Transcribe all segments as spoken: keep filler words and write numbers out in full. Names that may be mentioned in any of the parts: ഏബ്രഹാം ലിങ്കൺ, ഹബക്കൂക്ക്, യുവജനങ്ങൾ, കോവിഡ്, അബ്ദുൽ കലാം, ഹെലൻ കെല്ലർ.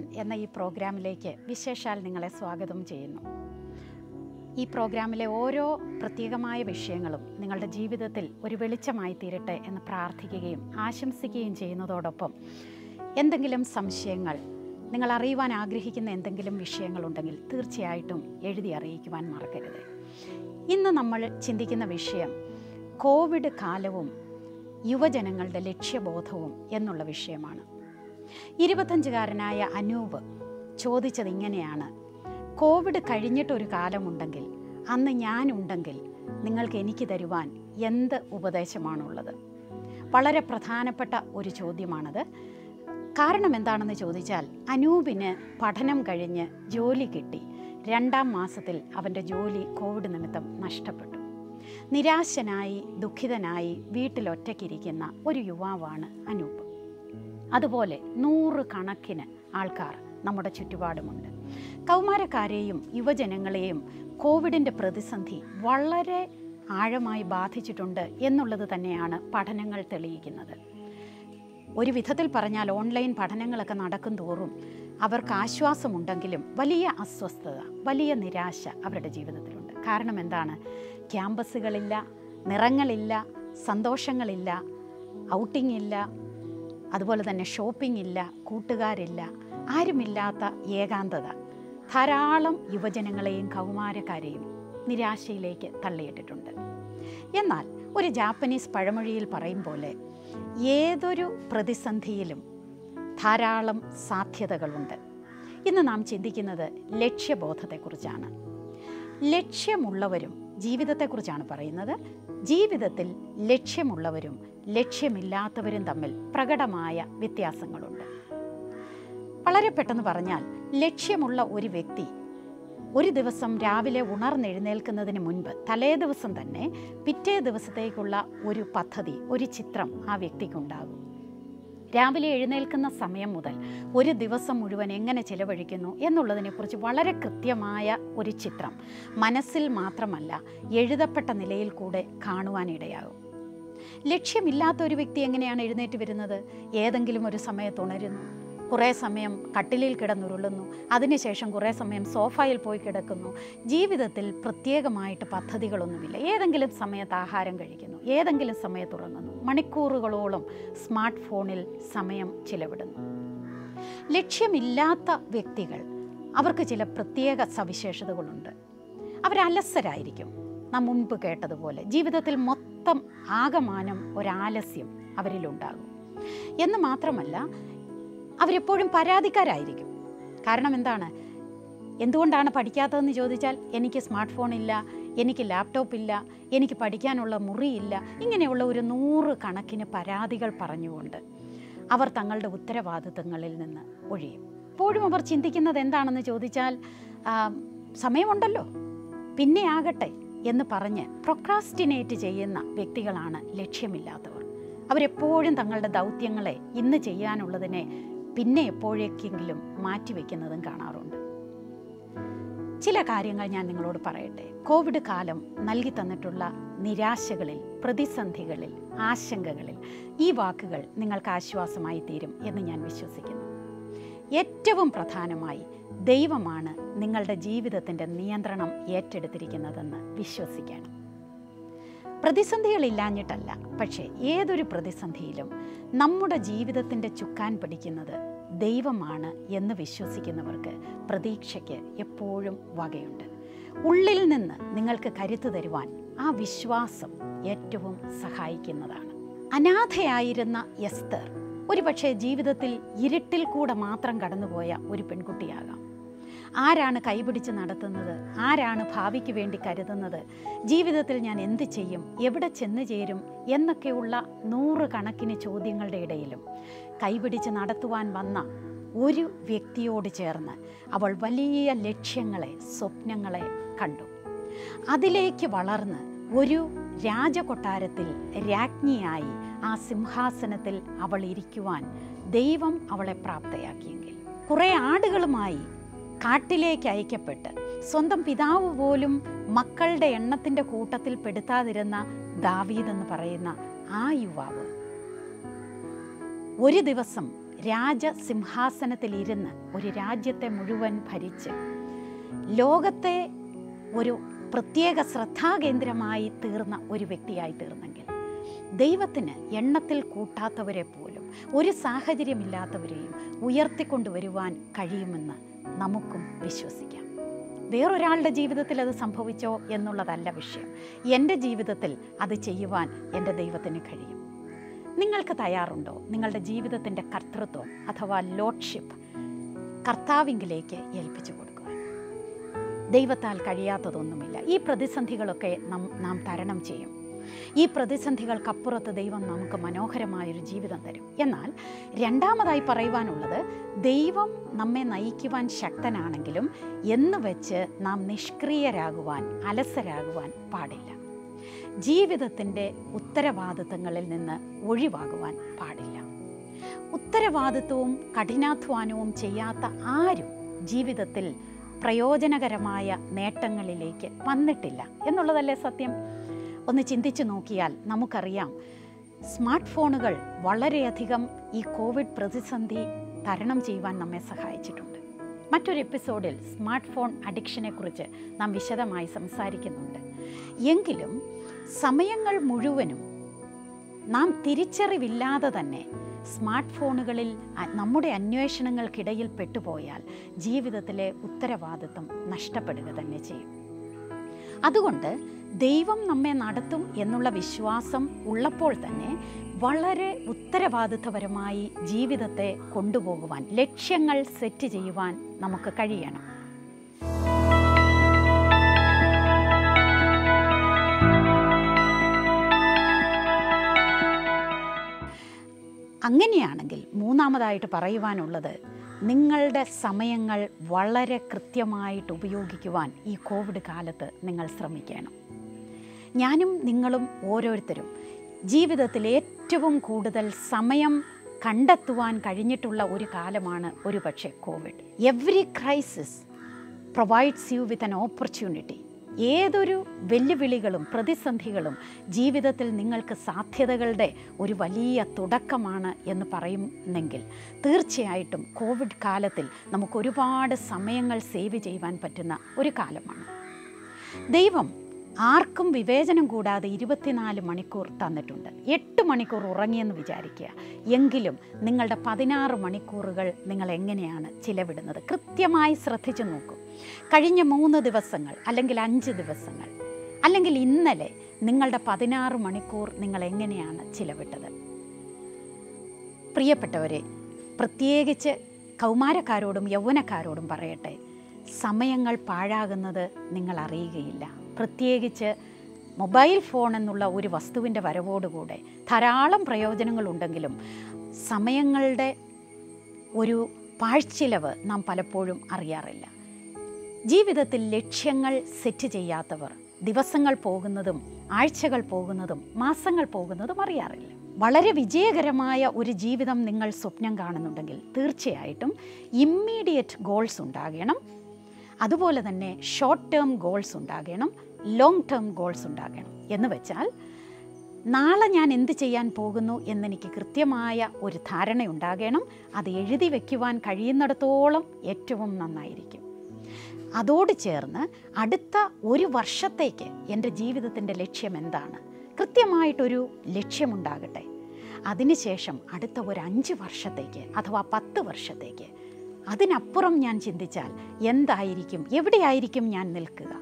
Japan എന്ന ഈ പ്രോഗ്രാമിലേക്ക് വിശേഷാൽ നിങ്ങളെ സ്വാഗതം ചെയ്യുന്നു. ഈ പ്രോഗ്രാമിലെ ഓരോ പ്രത്യേകമായ വിഷയങ്ങളും നിങ്ങളുടെ ജീവിതത്തിൽ ഒരു വെളിച്ചമായി തീരട്ടെ എന്ന് പ്രാർത്ഥിക്കുകയും ആശംസിക്കുകയും ചെയ്യുന്നതോടൊപ്പം എന്തെങ്കിലും സംശയങ്ങൾ നിങ്ങൾ അറിയുവാൻ ആഗ്രഹിക്കുന്ന എന്തെങ്കിലും വിഷയങ്ങളുണ്ടെങ്കിൽ തീർച്ചയായിട്ടും എഴുതി അറിയിക്കുവാൻ മറക്കരുത്. ഇന്ന് നമ്മൾ ചിന്തിക്കുന്ന വിഷയം കോവിഡ് കാലവും യുവജനങ്ങളുടെ ലക്ഷ്യബോധവും എന്നുള്ള വിഷയമാണ്. ഇരുപത്തഞ്ചുകാരനായ അനൂപ് ചോദിച്ചത് ഇങ്ങനെയാണ്: കോവിഡ് കഴിഞ്ഞിട്ടൊരു കാലമുണ്ടെങ്കിൽ, അന്ന് ഞാനുണ്ടെങ്കിൽ നിങ്ങൾക്ക് എനിക്ക് തരുവാൻ എന്ത് ഉപദേശമാണുള്ളത്? വളരെ പ്രധാനപ്പെട്ട ഒരു ചോദ്യമാണത്. കാരണം എന്താണെന്ന് ചോദിച്ചാൽ, അനൂപിന് പഠനം കഴിഞ്ഞ് ജോലി കിട്ടി. രണ്ടാം മാസത്തിൽ അവൻ്റെ ജോലി കോവിഡ് നിമിത്തം നഷ്ടപ്പെട്ടു. നിരാശനായി ദുഃഖിതനായി വീട്ടിലൊറ്റയ്ക്കിരിക്കുന്ന ഒരു യുവാവാണ് അനൂപ്. അതുപോലെ നൂറ് കണക്കിന് ആൾക്കാർ നമ്മുടെ ചുറ്റുപാടുമുണ്ട്. കൗമാരക്കാരെയും യുവജനങ്ങളെയും കോവിഡിൻ്റെ പ്രതിസന്ധി വളരെ ആഴമായി ബാധിച്ചിട്ടുണ്ട് എന്നുള്ളത് തന്നെയാണ് പഠനങ്ങൾ തെളിയിക്കുന്നത്. ഒരു വിധത്തിൽ പറഞ്ഞാൽ ഓൺലൈൻ പഠനങ്ങളൊക്കെ നടക്കും തോറും അവർക്ക് ആശ്വാസമുണ്ടെങ്കിലും വലിയ അസ്വസ്ഥത, വലിയ നിരാശ അവരുടെ ജീവിതത്തിലുണ്ട്. കാരണം എന്താണ്? ക്യാമ്പസുകളില്ല, നിറങ്ങളില്ല, സന്തോഷങ്ങളില്ല, ഔട്ടിംഗ് ഇല്ല, അതുപോലെ തന്നെ ഷോപ്പിംഗ് ഇല്ല, കൂട്ടുകാരില്ല, ആരുമില്ലാത്ത ഏകാന്തത ധാരാളം യുവജനങ്ങളെയും കൗമാരക്കാരെയും നിരാശയിലേക്ക് തള്ളിയിട്ടിട്ടുണ്ട്. എന്നാൽ ഒരു ജാപ്പനീസ് പഴമൊഴിയിൽ പറയും പോലെ, ഏതൊരു പ്രതിസന്ധിയിലും ധാരാളം സാധ്യതകളുണ്ട്. ഇന്ന് നാം ചിന്തിക്കുന്നത് ലക്ഷ്യബോധത്തെക്കുറിച്ചാണ്. ലക്ഷ്യമുള്ളവരും, ജീവിതത്തെക്കുറിച്ചാണ് പറയുന്നത്, ജീവിതത്തിൽ ലക്ഷ്യമുള്ളവരും ലക്ഷ്യമില്ലാത്തവരും തമ്മിൽ പ്രകടമായ വ്യത്യാസങ്ങളുണ്ട്. വളരെ പെട്ടെന്ന് പറഞ്ഞാൽ, ലക്ഷ്യമുള്ള ഒരു വ്യക്തി ഒരു ദിവസം രാവിലെ ഉണർന്നെഴുന്നേൽക്കുന്നതിന് മുൻപ് തലേ ദിവസം തന്നെ പിറ്റേ ദിവസത്തേക്കുള്ള ഒരു പദ്ധതി, ഒരു ചിത്രം ആ വ്യക്തിക്കുണ്ടാകും. രാവിലെ എഴുന്നേൽക്കുന്ന സമയം മുതൽ ഒരു ദിവസം മുഴുവൻ എങ്ങനെ ചിലവഴിക്കുന്നു എന്നുള്ളതിനെക്കുറിച്ച് വളരെ കൃത്യമായ ഒരു ചിത്രം മനസ്സിൽ മാത്രമല്ല എഴുതപ്പെട്ട നിലയിൽ കൂടെ കാണുവാനിടയാകും. ലക്ഷ്യമില്ലാത്ത ഒരു വ്യക്തി എങ്ങനെയാണ് എഴുന്നേറ്റ് വരുന്നത്? ഏതെങ്കിലും ഒരു സമയത്ത് ഉണരുന്നു, കുറേ സമയം കട്ടിലിൽ കിടന്നുരുളുന്നു, അതിനുശേഷം കുറേ സമയം സോഫയിൽ പോയി കിടക്കുന്നു. ജീവിതത്തിൽ പ്രത്യേകമായിട്ട് പദ്ധതികളൊന്നുമില്ല. ഏതെങ്കിലും സമയത്ത് ആഹാരം കഴിക്കുന്നു, ഏതെങ്കിലും സമയത്ത് ഉറങ്ങുന്നു, മണിക്കൂറുകളോളം സ്മാർട്ട് ഫോണിൽ സമയം ചിലവിടുന്നു. ലക്ഷ്യമില്ലാത്ത വ്യക്തികൾ, അവർക്ക് ചില പ്രത്യേക സവിശേഷതകളുണ്ട്. അവരലസരായിരിക്കും. നാം മുൻപ് കേട്ടതുപോലെ ജീവിതത്തിൽ മൊത്തം ആകമാനം ഒരാലസ്യം അവരിലുണ്ടാകും. എന്ന് മാത്രമല്ല, അവരെപ്പോഴും പരാതിക്കാരായിരിക്കും. കാരണം എന്താണ്? എന്തുകൊണ്ടാണ് പഠിക്കാത്തതെന്ന് ചോദിച്ചാൽ, എനിക്ക് സ്മാർട്ട് ഫോണില്ല, എനിക്ക് ലാപ്ടോപ്പില്ല, എനിക്ക് പഠിക്കാനുള്ള മുറിയില്ല, ഇങ്ങനെയുള്ള ഒരു നൂറ് കണക്കിന് പരാതികൾ പറഞ്ഞുകൊണ്ട് അവർ തങ്ങളുടെ ഉത്തരവാദിത്തങ്ങളിൽ നിന്ന് ഒഴിയും. എപ്പോഴും അവർ ചിന്തിക്കുന്നത് എന്താണെന്ന് ചോദിച്ചാൽ, സമയമുണ്ടല്ലോ, പിന്നെ ആകട്ടെ എന്ന് പറഞ്ഞ് പ്രൊക്രാസ്റ്റിനേറ്റ് ചെയ്യുന്ന വ്യക്തികളാണ് ലക്ഷ്യമില്ലാത്തവർ. അവരെപ്പോഴും തങ്ങളുടെ ദൗത്യങ്ങളെ, ഇന്ന് ചെയ്യാനുള്ളതിനെ പിന്നെ എപ്പോഴേക്കെങ്കിലും മാറ്റിവെക്കുന്നതും കാണാറുണ്ട്. ചില കാര്യങ്ങൾ ഞാൻ നിങ്ങളോട് പറയട്ടെ. കോവിഡ് കാലം നൽകി തന്നിട്ടുള്ള നിരാശകളിൽ, പ്രതിസന്ധികളിൽ, ആശങ്കകളിൽ ഈ വാക്കുകൾ നിങ്ങൾക്ക് ആശ്വാസമായി തീരും എന്ന് ഞാൻ വിശ്വസിക്കുന്നു. ഏറ്റവും പ്രധാനമായി, ദൈവമാണ് നിങ്ങളുടെ ജീവിതത്തിൻ്റെ നിയന്ത്രണം ഏറ്റെടുത്തിരിക്കുന്നതെന്ന് വിശ്വസിക്കണം. പ്രതിസന്ധികളില്ലാഞ്ഞിട്ടല്ല, പക്ഷേ ഏതൊരു പ്രതിസന്ധിയിലും നമ്മുടെ ജീവിതത്തിൻ്റെ ചുക്കാൻ പിടിക്കുന്നത് ദൈവമാണ് എന്ന് വിശ്വസിക്കുന്നവർക്ക് പ്രതീക്ഷയ്ക്ക് എപ്പോഴും വകയുണ്ട്. ഉള്ളിൽ നിന്ന് നിങ്ങൾക്ക് കരുത്ത് തരുവാൻ ആ വിശ്വാസം ഏറ്റവും സഹായിക്കുന്നതാണ്. അനാഥയായിരുന്ന എസ്തർ ഒരുപക്ഷെ ജീവിതത്തിൽ ഇരുട്ടിൽ കൂടെ മാത്രം കടന്നുപോയ ഒരു പെൺകുട്ടിയാകാം. ആരാണ് കൈപിടിച്ച് നടത്തുന്നത്? ആരാണ് ഭാവിക്ക് വേണ്ടി കരുതുന്നത്? ജീവിതത്തിൽ ഞാൻ എന്ത് ചെയ്യും, എവിടെ ചെന്ന് ചേരും എന്നൊക്കെയുള്ള നൂറ് കണക്കിന് ചോദ്യങ്ങളുടെ ഇടയിലും കൈപിടിച്ച് നടത്തുവാൻ വന്ന ഒരു വ്യക്തിയോട് ചേർന്ന് അവൾ വലിയ ലക്ഷ്യങ്ങളെ, സ്വപ്നങ്ങളെ കണ്ടു. അതിലേക്ക് വളർന്ന് ഒരു രാജകൊട്ടാരത്തിൽ രാജ്ഞിയായി ആ സിംഹാസനത്തിൽ അവൾ ഇരിക്കുവാൻ ദൈവം അവളെ പ്രാപ്തയാക്കിയെങ്കിൽ, കുറേ ആടുകളുമായി കാട്ടിലേക്ക് അയക്കപ്പെട്ട് സ്വന്തം പിതാവ് പോലും മക്കളുടെ എണ്ണത്തിൻ്റെ കൂട്ടത്തിൽ പെടുത്താതിരുന്ന ദാവീദ് എന്ന് പറയുന്ന ആ യുവാവ് ഒരു ദിവസം രാജ സിംഹാസനത്തിലിരുന്ന് ഒരു രാജ്യത്തെ മുഴുവൻ ഭരിച്ച് ലോകത്തെ ഒരു പ്രത്യേക ശ്രദ്ധാകേന്ദ്രമായി തീർന്ന ഒരു വ്യക്തിയായി തീർന്നെങ്കിൽ ദൈവത്തിന് എണ്ണത്തിൽ കൂട്ടാത്തവരെ പോലും ഒരു സാഹചര്യമില്ലാത്തവരെയും ഉയർത്തിക്കൊണ്ടുവരുവാൻ കഴിയുമെന്ന് നമുക്കും വിശ്വസിക്കാം. വേറൊരാളുടെ ജീവിതത്തിൽ അത് സംഭവിച്ചോ എന്നുള്ളതല്ല വിഷയം. എൻ്റെ ജീവിതത്തിൽ അത് ചെയ്യുവാൻ എൻ്റെ ദൈവത്തിന് കഴിയും. നിങ്ങൾക്ക് തയ്യാറുണ്ടോ നിങ്ങളുടെ ജീവിതത്തിൻ്റെ കർത്തൃത്വം അഥവാ ലോഡ്ഷിപ്പ് കർത്താവിങ്കിലേക്ക് ഏൽപ്പിച്ചു കൊടുക്കുക? ദൈവത്താൽ കഴിയാത്തതൊന്നുമില്ല. ഈ പ്രതിസന്ധികളൊക്കെ നാം നാം തരണം ചെയ്യും. ഈ പ്രതിസന്ധികൾക്കപ്പുറത്ത് ദൈവം നമുക്ക് മനോഹരമായൊരു ജീവിതം തരും. എന്നാൽ രണ്ടാമതായി പറയുവാനുള്ളത്, ദൈവം നമ്മെ നയിക്കുവാൻ ശക്തനാണെങ്കിലും എന്ന് വെച്ച് നാം നിഷ്ക്രിയരാകുവാൻ അലസരാകുവാൻ പാടില്ല. ജീവിതത്തിൻ്റെ ഉത്തരവാദിത്തങ്ങളിൽ നിന്ന് ഒഴിവാകുവാൻ പാടില്ല. ഉത്തരവാദിത്വവും കഠിനാധ്വാനവും ചെയ്യാത്ത ആരും ജീവിതത്തിൽ പ്രയോജനകരമായ നേട്ടങ്ങളിലേക്ക് വന്നിട്ടില്ല എന്നുള്ളതല്ലേ സത്യം? ഒന്ന് ചിന്തിച്ചു നോക്കിയാൽ നമുക്കറിയാം, സ്മാർട്ട് ഫോണുകൾ വളരെയധികം ഈ കോവിഡ് പ്രതിസന്ധി തരണം ചെയ്യുവാൻ നമ്മെ സഹായിച്ചിട്ടുണ്ട്. മറ്റൊരു എപ്പിസോഡിൽ സ്മാർട്ട് ഫോൺ അഡിക്ഷനെക്കുറിച്ച് നാം വിശദമായി സംസാരിക്കുന്നുണ്ട്. എങ്കിലും സമയങ്ങൾ മുഴുവനും നാം തിരിച്ചറിവില്ലാതെ തന്നെ സ്മാർട്ട് ഫോണുകളിൽ നമ്മുടെ അന്വേഷണങ്ങൾക്കിടയിൽ പെട്ടുപോയാൽ ജീവിതത്തിലെ ഉത്തരവാദിത്വം നഷ്ടപ്പെടുക തന്നെ ചെയ്യും. അതുകൊണ്ട് ദൈവം നമ്മെ നടത്തും എന്നുള്ള വിശ്വാസം ഉള്ളപ്പോൾ തന്നെ വളരെ ഉത്തരവാദിത്വപരമായി ജീവിതത്തെ കൊണ്ടുപോകുവാൻ, ലക്ഷ്യങ്ങൾ സെറ്റ് ചെയ്യുവാൻ നമുക്ക് കഴിയണം. അങ്ങനെയാണെങ്കിൽ മൂന്നാമതായിട്ട് പറയുവാനുള്ളത്, നിങ്ങളുടെ സമയങ്ങൾ വളരെ കൃത്യമായിട്ട് ഉപയോഗിക്കുവാൻ ഈ കോവിഡ് കാലത്ത് നിങ്ങൾ ശ്രമിക്കണം. ഞാനും നിങ്ങളും ഓരോരുത്തരും ജീവിതത്തിൽ ഏറ്റവും കൂടുതൽ സമയം കണ്ടെത്തുവാൻ കഴിഞ്ഞിട്ടുള്ള ഒരു കാലമാണ് ഒരു പക്ഷേ കോവിഡ്. Every crisis provides you with an opportunity. ഏതൊരു വെല്ലുവിളികളും പ്രതിസന്ധികളും ജീവിതത്തിൽ നിങ്ങൾക്ക് സാധ്യതകളുടെ ഒരു വലിയ തുടക്കമാണ് എന്ന് പറയുന്നെങ്കിൽ തീർച്ചയായിട്ടും കോവിഡ് കാലത്തിൽ നമുക്കൊരുപാട് സമയങ്ങൾ സേവ് ചെയ്യുവാൻ പറ്റുന്ന ഒരു കാലമാണ്. ദൈവം ആർക്കും വിവേചനം കൂടാതെ ഇരുപത്തിനാല് മണിക്കൂർ തന്നിട്ടുണ്ട്. എട്ട് മണിക്കൂർ ഉറങ്ങിയെന്ന് വിചാരിക്കുക. എങ്കിലും നിങ്ങളുടെ പതിനാറ് മണിക്കൂറുകൾ നിങ്ങൾ എങ്ങനെയാണ് ചിലവിടുന്നത്? കൃത്യമായി ശ്രദ്ധിച്ചു നോക്കൂ. കഴിഞ്ഞ മൂന്ന് ദിവസങ്ങൾ അല്ലെങ്കിൽ അഞ്ച് ദിവസങ്ങൾ അല്ലെങ്കിൽ ഇന്നലെ നിങ്ങളുടെ പതിനാറ് മണിക്കൂർ നിങ്ങൾ എങ്ങനെയാണ് ചിലവിട്ടത്? പ്രിയപ്പെട്ടവരെ, പ്രത്യേകിച്ച് കൗമാരക്കാരോടും യൗവനക്കാരോടും പറയട്ടെ, സമയങ്ങൾ പാഴാകുന്നത് നിങ്ങൾ അറിയുകയില്ല. പ്രത്യേകിച്ച് മൊബൈൽ ഫോൺ എന്നുള്ള ഒരു വസ്തുവിൻ്റെ വരവോടുകൂടെ ധാരാളം പ്രയോജനങ്ങളുണ്ടെങ്കിലും സമയങ്ങളുടെ ഒരു പാഴ്ചിലവ് നാം പലപ്പോഴും അറിയാറില്ല. ജീവിതത്തിൽ ലക്ഷ്യങ്ങൾ സെറ്റ് ചെയ്യാത്തവർ ദിവസങ്ങൾ പോകുന്നതും ആഴ്ചകൾ പോകുന്നതും മാസങ്ങൾ പോകുന്നതും അറിയാറില്ല. വളരെ വിജയകരമായ ഒരു ജീവിതം നിങ്ങൾ സ്വപ്നം കാണുന്നുണ്ടെങ്കിൽ തീർച്ചയായിട്ടും ഇമ്മീഡിയറ്റ് ഗോൾസ് ഉണ്ടാകണം. അതുപോലെ തന്നെ ഷോർട്ട് ടേം ഗോൾസ് ഉണ്ടാകണം, ലോങ് ടേം ഗോൾസ് ഉണ്ടാകണം. എന്ന് വെച്ചാൽ നാളെ ഞാൻ എന്ത് ചെയ്യാൻ പോകുന്നു എന്നെനിക്ക് കൃത്യമായ ഒരു ധാരണ ഉണ്ടാകണം. അത് എഴുതി വയ്ക്കുവാൻ കഴിയുന്നിടത്തോളം ഏറ്റവും നന്നായിരിക്കും. അതോട് ചേർന്ന് അടുത്ത ഒരു വർഷത്തേക്ക് എൻ്റെ ജീവിതത്തിൻ്റെ ലക്ഷ്യം എന്താണ്, കൃത്യമായിട്ടൊരു ലക്ഷ്യമുണ്ടാകട്ടെ. അതിനുശേഷം അടുത്ത ഒരു അഞ്ച് വർഷത്തേക്ക് അഥവാ പത്ത് വർഷത്തേക്ക് അതിനപ്പുറം ഞാൻ ചിന്തിച്ചാൽ എന്തായിരിക്കും, എവിടെയായിരിക്കും ഞാൻ നിൽക്കുക?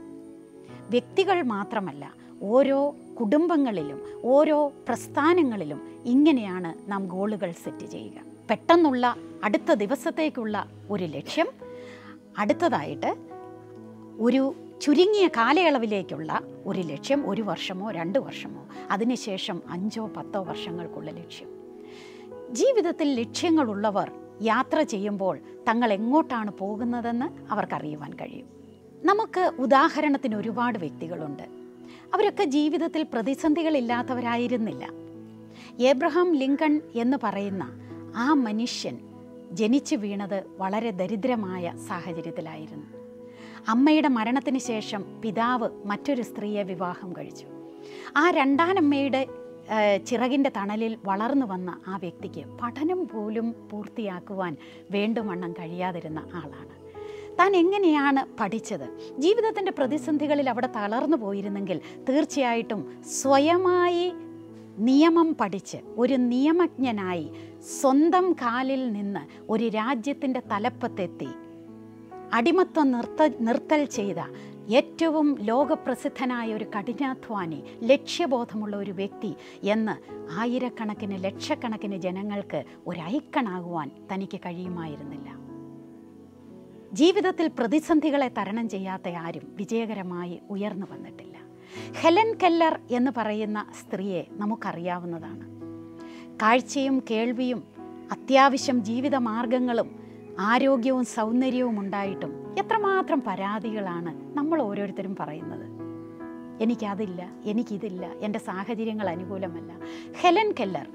വ്യക്തികൾ മാത്രമല്ല, ഓരോ കുടുംബങ്ങളിലും ഓരോ പ്രസ്ഥാനങ്ങളിലും ഇങ്ങനെയാണ് നാം ഗോളുകൾ സെറ്റ് ചെയ്യുക. പെട്ടെന്നുള്ള അടുത്ത ദിവസത്തേക്കുള്ള ഒരു ലക്ഷ്യം, അടുത്തതായിട്ട് ഒരു ചുരുങ്ങിയ കാലയളവിലേക്കുള്ള ഒരു ലക്ഷ്യം, ഒരു വർഷമോ രണ്ട് വർഷമോ, അതിനുശേഷം അഞ്ചോ പത്തോ വർഷങ്ങൾക്കുള്ള ലക്ഷ്യം. ജീവിതത്തിൽ ലക്ഷ്യങ്ങളുള്ളവർ യാത്ര ചെയ്യുമ്പോൾ തങ്ങൾ എങ്ങോട്ടാണ് പോകുന്നതെന്ന് അവർക്കറിയുവാൻ കഴിയും. നമുക്ക് ഉദാഹരണത്തിന് ഒരുപാട് വ്യക്തികളുണ്ട്. അവരൊക്കെ ജീവിതത്തിൽ പ്രതിസന്ധികളില്ലാത്തവരായിരുന്നില്ല. ഏബ്രഹാം ലിങ്കൺ എന്ന് പറയുന്ന ആ മനുഷ്യൻ ജനിച്ചു വീണത് വളരെ ദരിദ്രമായ സാഹചര്യത്തിലായിരുന്നു. അമ്മയുടെ മരണത്തിന് ശേഷം പിതാവ് മറ്റൊരു സ്ത്രീയെ വിവാഹം കഴിച്ചു. ആ രണ്ടാനമ്മയുടെ ചിറകിൻ്റെ തണലിൽ വളർന്നു വന്ന ആ വ്യക്തിക്ക് പഠനം പോലും പൂർത്തിയാക്കുവാൻ വേണ്ടുവണ്ണം കഴിയാതിരുന്ന ആളാണ്. താൻ എങ്ങനെയാണ് പഠിച്ചത്? ജീവിതത്തിൻ്റെ പ്രതിസന്ധികളിൽ അവിടെ തളർന്നു പോയിരുന്നെങ്കിൽ തീർച്ചയായിട്ടും സ്വയമായി നിയമം പഠിച്ച് ഒരു നിയമജ്ഞനായി സ്വന്തം കാലിൽ നിന്ന് ഒരു രാജ്യത്തിൻ്റെ തലപ്പത്തെത്തി അടിമത്വം നിർത്ത നിർത്തൽ ചെയ്ത ഏറ്റവും ലോകപ്രസിദ്ധനായ ഒരു കഠിനാധ്വാനി, ലക്ഷ്യബോധമുള്ള ഒരു വ്യക്തി എന്ന് ആയിരക്കണക്കിന് ലക്ഷക്കണക്കിന് ജനങ്ങൾക്ക് ഒരു ഐക്കണാകുവാൻ തനിക്ക് കഴിയുമായിരുന്നില്ല. ജീവിതത്തിൽ പ്രതിസന്ധികളെ തരണം ചെയ്യാത്ത ആരും വിജയകരമായി ഉയർന്നു വന്നിട്ടില്ല. ഹെലൻ കെല്ലർ എന്ന് പറയുന്ന സ്ത്രീയെ നമുക്കറിയാവുന്നതാണ്. കാഴ്ചയും കേൾവിയും അത്യാവശ്യം ജീവിത മാർഗങ്ങളും ആരോഗ്യവും സൗന്ദര്യവും ഉണ്ടായിട്ടും എത്രമാത്രം പരാതികളാണ് നമ്മൾ ഓരോരുത്തരും പറയുന്നത്. എനിക്കതില്ല, എനിക്കിതില്ല, എൻ്റെ സാഹചര്യങ്ങൾ അനുകൂലമല്ല. ഹെലൻ കെല്ലർ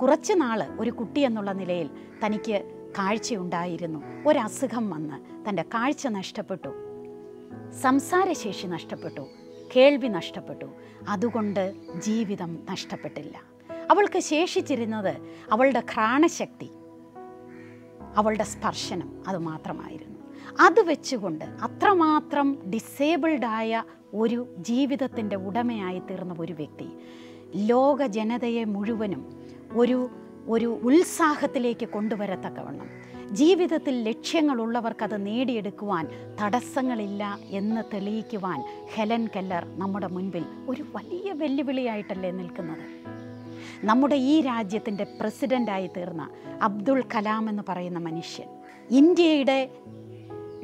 കുറച്ച് നാൾ ഒരു കുട്ടി എന്നുള്ള നിലയിൽ തനിക്ക് കാഴ്ചയുണ്ടായിരുന്നു. ഒരസുഖം വന്ന് തൻ്റെ കാഴ്ച നഷ്ടപ്പെട്ടു, സംസാരശേഷി നഷ്ടപ്പെട്ടു, കേൾവി നഷ്ടപ്പെട്ടു. അതുകൊണ്ട് ജീവിതം നഷ്ടപ്പെട്ടില്ല. അവൾക്ക് ശേഷിച്ചിരുന്നത് അവളുടെ ഘ്രാണശക്തി, അവളുടെ സ്പർശനം, അതുമാത്രമായിരുന്നു. അത് വെച്ചുകൊണ്ട് അത്രമാത്രം ഡിസേബിൾഡായ ഒരു ജീവിതത്തിൻ്റെ ഉടമയായി തീർന്ന ഒരു വ്യക്തി ലോക ജനതയെ മുഴുവനും ഒരു ഒരു ഉത്സാഹത്തിലേക്ക് കൊണ്ടുവരത്തക്കവണ്ണം ജീവിതത്തിൽ ലക്ഷ്യങ്ങളുള്ളവർക്കത് നേടിയെടുക്കുവാൻ തടസ്സങ്ങളില്ല എന്ന് തെളിയിക്കുവാൻ ഹെലൻ കെല്ലർ നമ്മുടെ മുൻപിൽ ഒരു വലിയ വെല്ലുവിളിയായിട്ടല്ലേ നിൽക്കുന്നത്. നമ്മുടെ ഈ രാജ്യത്തിൻ്റെ പ്രസിഡൻ്റായി തീർന്ന അബ്ദുൽ കലാം എന്ന് പറയുന്ന മനുഷ്യൻ ഇന്ത്യയുടെ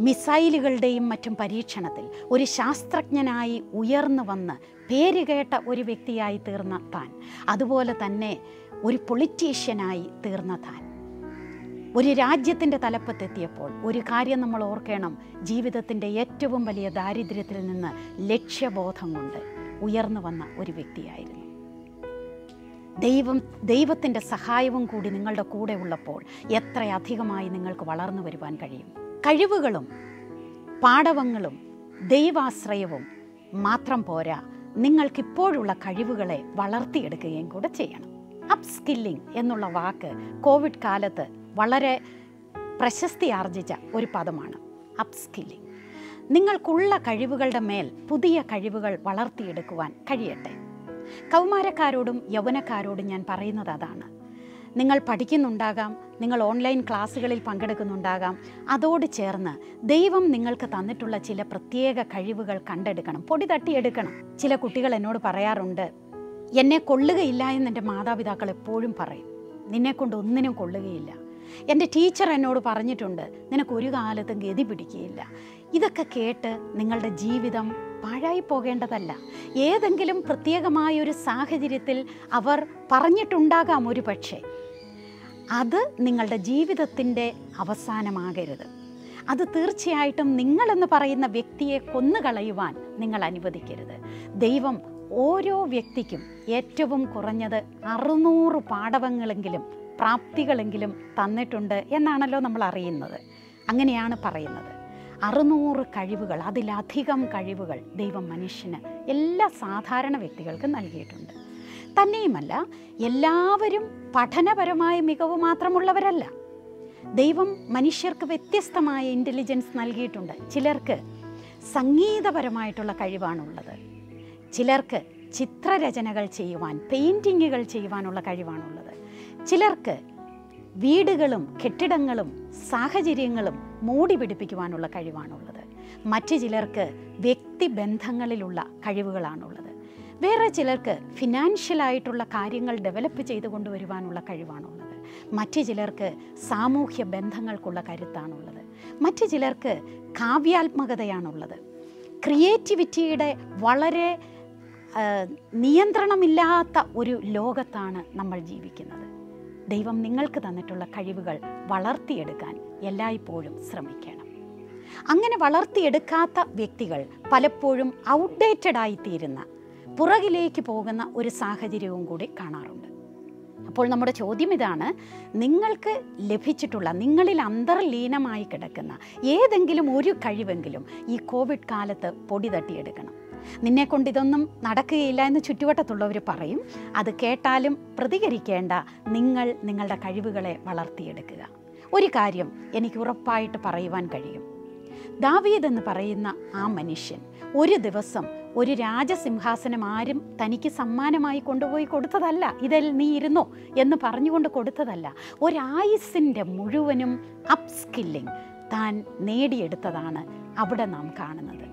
മിസൈലുകളുടെയും മറ്റും പരീക്ഷണത്തിൽ ഒരു ശാസ്ത്രജ്ഞനായി ഉയർന്നു വന്ന് പേരുകേട്ട ഒരു വ്യക്തിയായി തീർന്ന താൻ, അതുപോലെ തന്നെ ഒരു പൊളിറ്റീഷ്യനായി തീർന്ന താൻ, ഒരു രാജ്യത്തിൻ്റെ തലപ്പത്തെത്തിയപ്പോൾ ഒരു കാര്യം നമ്മൾ ഓർക്കണം, ജീവിതത്തിൻ്റെ ഏറ്റവും വലിയ ദാരിദ്ര്യത്തിൽ നിന്ന് ലക്ഷ്യബോധം കൊണ്ട് ഉയർന്നു വന്ന ഒരു വ്യക്തിയായിരുന്നു. ദൈവം ദൈവത്തിൻ്റെ സഹായവും കൂടി നിങ്ങളുടെ കൂടെ ഉള്ളപ്പോൾ എത്രയധികമായി നിങ്ങൾക്ക് വളർന്നു വരുവാൻ കഴിയും. കഴിവുകളും പാഠവങ്ങളും ദൈവാശ്രയവും മാത്രം പോരാ, നിങ്ങൾക്കിപ്പോഴുള്ള കഴിവുകളെ വളർത്തിയെടുക്കുകയും കൂടെ ചെയ്യണം. അപ്സ്കില്ലിംഗ് എന്നുള്ള വാക്ക് കോവിഡ് കാലത്ത് വളരെ പ്രശസ്തി ആർജിച്ച ഒരു പദമാണ്. അപ്സ്കില്ലിംഗ്, നിങ്ങൾക്കുള്ള കഴിവുകളുടെ മേൽ പുതിയ കഴിവുകൾ വളർത്തിയെടുക്കുവാൻ കഴിയട്ടെ. കൗമാരക്കാരോടും യൗവനക്കാരോടും ഞാൻ പറയുന്നത് അതാണ്. നിങ്ങൾ പഠിക്കുന്നുണ്ടാകാം, നിങ്ങൾ ഓൺലൈൻ ക്ലാസ്സുകളിൽ പങ്കെടുക്കുന്നുണ്ടാകാം, അതോട് ചേർന്ന് ദൈവം നിങ്ങൾക്ക് തന്നിട്ടുള്ള ചില പ്രത്യേക കഴിവുകൾ കണ്ടെടുക്കണം, പൊടി തട്ടിയെടുക്കണം. ചില കുട്ടികൾ എന്നോട് പറയാറുണ്ട്, എന്നെ കൊള്ളുകയില്ല എന്ന് എൻ്റെ മാതാപിതാക്കൾ എപ്പോഴും പറയും, നിന്നെക്കൊണ്ട് ഒന്നിനും കൊള്ളുകയില്ല. എൻ്റെ ടീച്ചർ എന്നോട് പറഞ്ഞിട്ടുണ്ട്, നിനക്കൊരു കാലത്തും ഗതി പിടിക്കുകയില്ല. ഇതൊക്കെ കേട്ട് നിങ്ങളുടെ ജീവിതം പാഴായി പോകേണ്ടതല്ല. ഏതെങ്കിലും പ്രത്യേകമായൊരു സാഹചര്യത്തിൽ അവർ പറഞ്ഞിട്ടുണ്ടാകാം, ഒരു പക്ഷേ അത് നിങ്ങളുടെ ജീവിതത്തിൻ്റെ അവസാനമാകരുത്. അത് തീർച്ചയായിട്ടും നിങ്ങളെന്ന് പറയുന്ന വ്യക്തിയെ കൊന്നുകളയുവാൻ നിങ്ങൾ അനുവദിക്കരുത്. ദൈവം ഓരോ വ്യക്തിക്കും ഏറ്റവും കുറഞ്ഞത് അറുന്നൂറ് പാഠവങ്ങളെങ്കിലും പ്രാപ്തികളെങ്കിലും തന്നിട്ടുണ്ട് എന്നാണല്ലോ നമ്മൾ അറിയുന്നത്. അങ്ങനെയാണ് പറയുന്നത്. അറുന്നൂറ് കഴിവുകൾ, അതിലധികം കഴിവുകൾ ദൈവം മനുഷ്യന്, എല്ലാ സാധാരണ വ്യക്തികൾക്കും നൽകിയിട്ടുണ്ട്. തന്നെയുമല്ല, എല്ലാവരും പഠനപരമായ മികവ് മാത്രമുള്ളവരല്ല. ദൈവം മനുഷ്യർക്ക് വ്യത്യസ്തമായ ഇൻ്റലിജൻസ് നൽകിയിട്ടുണ്ട്. ചിലർക്ക് സംഗീതപരമായിട്ടുള്ള കഴിവാണുള്ളത്, ചിലർക്ക് ചിത്രരചനകൾ ചെയ്യുവാൻ, പെയിൻറ്റിങ്ങുകൾ ചെയ്യുവാനുള്ള കഴിവാണുള്ളത്, ചിലർക്ക് വീടുകളും കെട്ടിടങ്ങളും സാഹചര്യങ്ങളും മൂടി പിടിപ്പിക്കുവാനുള്ള കഴിവാണുള്ളത്, മറ്റു ചിലർക്ക് വ്യക്തിബന്ധങ്ങളിലുള്ള കഴിവുകളാണുള്ളത്, വേറെ ചിലർക്ക് ഫിനാൻഷ്യലായിട്ടുള്ള കാര്യങ്ങൾ ഡെവലപ്പ് ചെയ്തു കൊണ്ടുവരുവാനുള്ള കഴിവാണുള്ളത്, മറ്റു ചിലർക്ക് സാമൂഹ്യ ബന്ധങ്ങൾക്കുള്ള കരുത്താണുള്ളത്, മറ്റു ചിലർക്ക് കാവ്യാത്മകതയാണുള്ളത്. ക്രിയേറ്റിവിറ്റിയുടെ വളരെ നിയന്ത്രണമില്ലാത്ത ഒരു ലോകത്താണ് നമ്മൾ ജീവിക്കുന്നത്. ദൈവം നിങ്ങൾക്ക് തന്നിട്ടുള്ള കഴിവുകൾ വളർത്തിയെടുക്കാൻ എല്ലായ്പ്പോഴും ശ്രമിക്കണം. അങ്ങനെ വളർത്തിയെടുക്കാത്ത വ്യക്തികൾ പലപ്പോഴും ഔട്ട്ഡേറ്റഡ് ആയിത്തീരുന്ന, പുറകിലേക്ക് പോകുന്ന ഒരു സാഹചര്യവും കൂടി കാണാറുണ്ട്. അപ്പോൾ നമ്മുടെ ചോദ്യം ഇതാണ്, നിങ്ങൾക്ക് ലഭിച്ചിട്ടുള്ള, നിങ്ങളിൽ അന്തർലീനമായി കിടക്കുന്ന ഏതെങ്കിലും ഒരു കഴിവെങ്കിലും ഈ കോവിഡ് കാലത്ത് പൊടി തട്ടിയെടുക്കണം. നിന്നെ കൊണ്ടിതൊന്നും നടക്കുകയില്ല എന്ന് ചുറ്റുവട്ടത്തുള്ളവർ പറയും. അത് കേട്ടാലും പ്രതികരിക്കേണ്ട, നിങ്ങൾ നിങ്ങളുടെ കഴിവുകളെ വളർത്തിയെടുക്കുക. ഒരു കാര്യം എനിക്ക് ഉറപ്പായിട്ട് പറയുവാൻ കഴിയും, ദാവീദ് എന്ന് പറയുന്ന ആ മനുഷ്യൻ ഒരു ദിവസം ഒരു രാജസിംഹാസനം ആരും തനിക്ക് സമ്മാനമായി കൊണ്ടുപോയി കൊടുത്തതല്ല, ഇതിൽ നീ ഇരുന്നോ എന്ന് പറഞ്ഞുകൊണ്ട് കൊടുത്തതല്ല. ഒരായുസിൻ്റെ മുഴുവനും അപ്സ്കില്ലിംഗ് താൻ നേടിയെടുത്തതാണ് അവിടെ നാം കാണുന്നത്.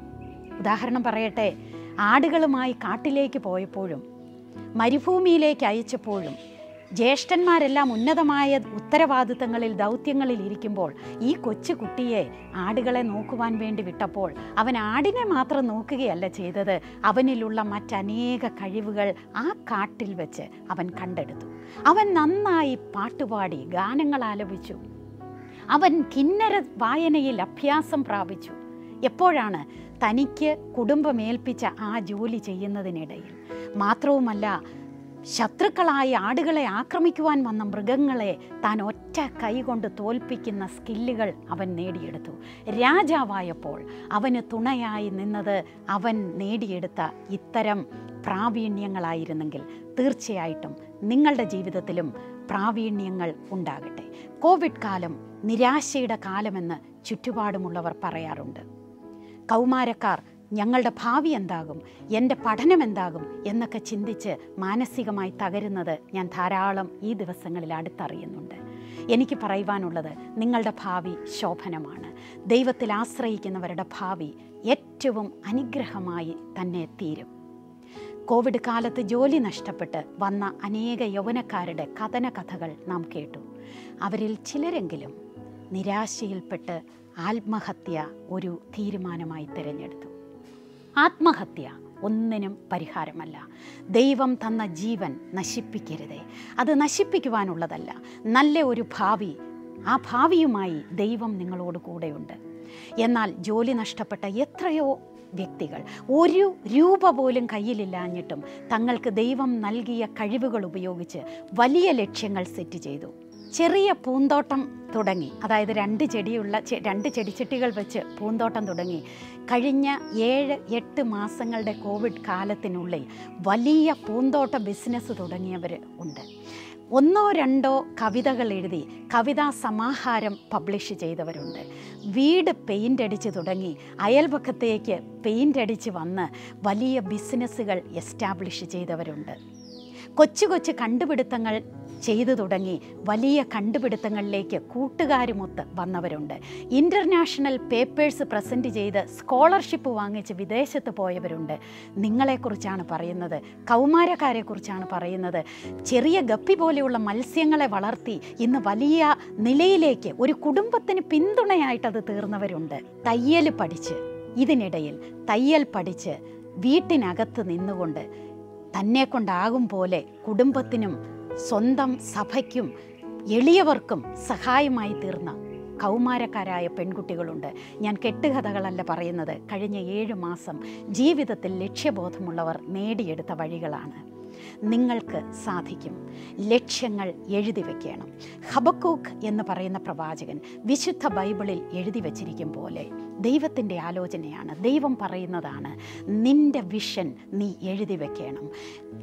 ഉദാഹരണം പറയട്ടെ, ആടുകളുമായി കാട്ടിലേക്ക് പോയപ്പോഴും മരുഭൂമിയിലേക്ക് അയച്ചപ്പോഴും ജ്യേഷ്ഠന്മാരെല്ലാം ഉന്നതമായ ഉത്തരവാദിത്തങ്ങളിൽ ദൗത്യങ്ങളിൽ ഇരിക്കുമ്പോൾ ഈ കൊച്ചു കുട്ടിയെ ആടുകളെ നോക്കുവാൻ വേണ്ടി വിട്ടപ്പോൾ അവൻ ആടിനെ മാത്രം നോക്കുകയല്ല ചെയ്തത്, അവനിലുള്ള മറ്റനേക കഴിവുകൾ ആ കാട്ടിൽ വെച്ച് അവൻ കണ്ടെടുത്തു. അവൻ നന്നായി പാട്ടുപാടി, ഗാനങ്ങൾ ആലപിച്ചു, അവൻ കിന്നര വായനയിൽ അഭ്യാസം പ്രാപിച്ചു. എപ്പോഴാണ്? തനിക്ക് കുടുംബമേൽപ്പിച്ച ആ ജോലി ചെയ്യുന്നതിനിടയിൽ. മാത്രവുമല്ല, ശത്രുക്കളായി ആടുകളെ ആക്രമിക്കുവാൻ വന്ന മൃഗങ്ങളെ താൻ ഒറ്റ കൈകൊണ്ട് തോൽപ്പിക്കുന്ന സ്കില്ലുകൾ അവൻ നേടിയെടുത്തു. രാജാവായപ്പോൾ അവന് തുണയായി നിന്നത് അവൻ നേടിയെടുത്ത ഇത്തരം പ്രാവീണ്യങ്ങളായിരുന്നെങ്കിൽ തീർച്ചയായിട്ടും നിങ്ങളുടെ ജീവിതത്തിലും പ്രാവീണ്യങ്ങൾ ഉണ്ടാകട്ടെ. കോവിഡ് കാലം നിരാശയുടെ കാലമെന്ന് ചുറ്റുപാടുമുള്ളവർ പറയാറുണ്ട്. കൗമാരക്കാർ ഞങ്ങളുടെ ഭാവി എന്താകും, എൻ്റെ പഠനം എന്താകും എന്നൊക്കെ ചിന്തിച്ച് മാനസികമായി തകരുന്നത് ഞാൻ ധാരാളം ഈ ദിവസങ്ങളിൽ അടുത്തറിയുന്നുണ്ട്. എനിക്ക് പറയുവാനുള്ളത്, നിങ്ങളുടെ ഭാവി ശോഭനമാണ്. ദൈവത്തിൽ ആശ്രയിക്കുന്നവരുടെ ഭാവി ഏറ്റവും അനുഗ്രഹമായി തന്നെ തീരും. കോവിഡ് കാലത്ത് ജോലി നഷ്ടപ്പെട്ട് വന്ന അനേക യൗവനക്കാരുടെ കഥന കഥകൾ നാം കേട്ടു. അവരിൽ ചിലരെങ്കിലും നിരാശയിൽപ്പെട്ട് ആത്മഹത്യ ഒരു തീരുമാനമായി തിരഞ്ഞെടുത്തു. ആത്മഹത്യ ഒന്നിനും പരിഹാരമല്ല. ദൈവം തന്ന ജീവൻ നശിപ്പിക്കരുതേ, അത് നശിപ്പിക്കുവാനുള്ളതല്ല. നല്ല ഒരു ഭാവി, ആ ഭാവിയുമായി ദൈവം നിങ്ങളോട് കൂടെയുണ്ട്. എന്നാൽ ജോലി നഷ്ടപ്പെട്ട എത്രയോ വ്യക്തികൾ ഒരു രൂപ പോലും കയ്യിലില്ലാഞ്ഞിട്ടും തങ്ങൾക്ക് ദൈവം നൽകിയ കഴിവുകൾ ഉപയോഗിച്ച് വലിയ ലക്ഷ്യങ്ങൾ സെറ്റ് ചെയ്തു. ചെറിയ പൂന്തോട്ടം തുടങ്ങി, അതായത് രണ്ട് ചെടിയുള്ള രണ്ട് ചെടിച്ചട്ടികൾ വെച്ച് പൂന്തോട്ടം തുടങ്ങി. കഴിഞ്ഞ ഏഴ് എട്ട് മാസങ്ങളുടെ കോവിഡ് കാലത്തിനുള്ളിൽ വലിയ പൂന്തോട്ട ബിസിനസ് തുടങ്ങിയവർ ഉണ്ട്. ഒന്നോ രണ്ടോ കവിതകൾ എഴുതി കവിതാ സമാഹാരം പബ്ലിഷ് ചെയ്തവരുണ്ട്. വീട് പെയിൻ്റ് അടിച്ച് തുടങ്ങി അയൽപക്കത്തേക്ക് പെയിൻ്റ് അടിച്ച് വന്ന് വലിയ ബിസിനസ്സുകൾ എസ്റ്റാബ്ലിഷ് ചെയ്തവരുണ്ട്. കൊച്ചു കൊച്ചു കണ്ടുപിടുത്തങ്ങൾ ചെയ്തു തുടങ്ങി വലിയ കണ്ടുപിടുത്തങ്ങളിലേക്ക് കൂട്ടുകാരുമൊത്ത് വന്നവരുണ്ട്. ഇൻ്റർനാഷണൽ പേപ്പേഴ്സ് പ്രസൻറ്റ് ചെയ്ത് സ്കോളർഷിപ്പ് വാങ്ങിച്ച് വിദേശത്ത് പോയവരുണ്ട്. നിങ്ങളെക്കുറിച്ചാണ് പറയുന്നത്, കൗമാരക്കാരെക്കുറിച്ചാണ് പറയുന്നത്. ചെറിയ ഗപ്പി പോലെയുള്ള മത്സ്യങ്ങളെ വളർത്തി ഇന്ന് വലിയ നിലയിലേക്ക് ഒരു കുടുംബത്തിന് പിന്തുണയായിട്ടത് തീർന്നവരുണ്ട്. തയ്യൽ പഠിച്ച്, ഇതിനിടയിൽ തയ്യൽ പഠിച്ച് വീട്ടിനകത്ത് നിന്നുകൊണ്ട് തന്നെ കൊണ്ടാകും പോലെ കുടുംബത്തിനും സ്വന്തം സഭയ്ക്കും എളിയവർക്കും സഹായമായി തീർന്ന കൗമാരക്കാരായ പെൺകുട്ടികളുണ്ട്. ഞാൻ കെട്ടുകഥകളല്ല പറയുന്നത്, കഴിഞ്ഞ ഏഴ് മാസം ജീവിതത്തിൽ ലക്ഷ്യബോധമുള്ളവർ നേടിയെടുത്ത വഴികളാണ്. നിങ്ങൾക്ക് സാധിക്കും. ലക്ഷ്യങ്ങൾ എഴുതി വയ്ക്കണം. ഹബക്കൂക്ക് എന്ന് പറയുന്ന പ്രവാചകൻ വിശുദ്ധ ബൈബിളിൽ എഴുതി വച്ചിരിക്കും പോലെ ദൈവത്തിൻ്റെ ആലോചനയാണ്, ദൈവം പറയുന്നതാണ്. നിൻ്റെ വിഷൻ നീ എഴുതി വയ്ക്കണം,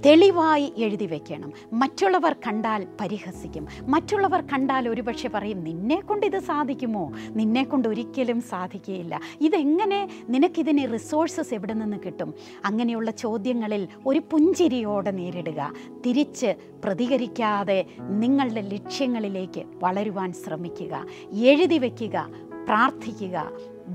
തെളിവായി എഴുതി വയ്ക്കണം. മറ്റുള്ളവർ കണ്ടാൽ പരിഹസിക്കും, മറ്റുള്ളവർ കണ്ടാൽ ഒരുപക്ഷെ പറയും, നിന്നെക്കൊണ്ട് ഇത് സാധിക്കുമോ, നിന്നെക്കൊണ്ട് ഒരിക്കലും സാധിക്കുകയില്ല, ഇതെങ്ങനെ, നിനക്കിതിന് റിസോഴ്സസ് എവിടെ നിന്ന് കിട്ടും. അങ്ങനെയുള്ള ചോദ്യങ്ങളിൽ ഒരു പുഞ്ചിരിയോടെ നേരിടുക. തിരിച്ച് പ്രതികരിക്കാതെ നിങ്ങളുടെ ലക്ഷ്യങ്ങളിലേക്ക് വളരുവാൻ ശ്രമിക്കുക. എഴുതി വയ്ക്കുക, പ്രാർത്ഥിക്കുക,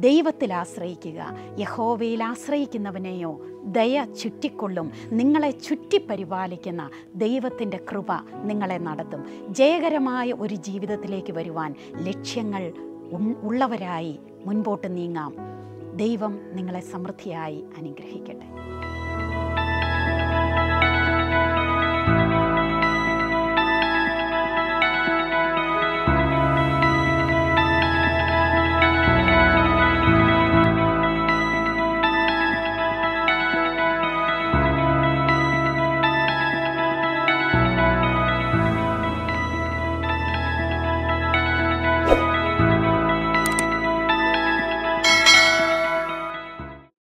ദൈവത്തിൽ ആശ്രയിക്കുക. യഹോവയിൽ ആശ്രയിക്കുന്നവനെയോ ദയ ചുറ്റിക്കൊള്ളും. നിങ്ങളെ ചുറ്റിപ്പരിപാലിക്കുന്ന ദൈവത്തിൻ്റെ കൃപ നിങ്ങളെ നടത്തും. ജയകരമായ ഒരു ജീവിതത്തിലേക്ക് വരുവാൻ ലക്ഷ്യങ്ങൾ ഉള്ളവരായി മുൻപോട്ട് നീങ്ങാം. ദൈവം നിങ്ങളെ സമൃദ്ധിയായി അനുഗ്രഹിക്കട്ടെ.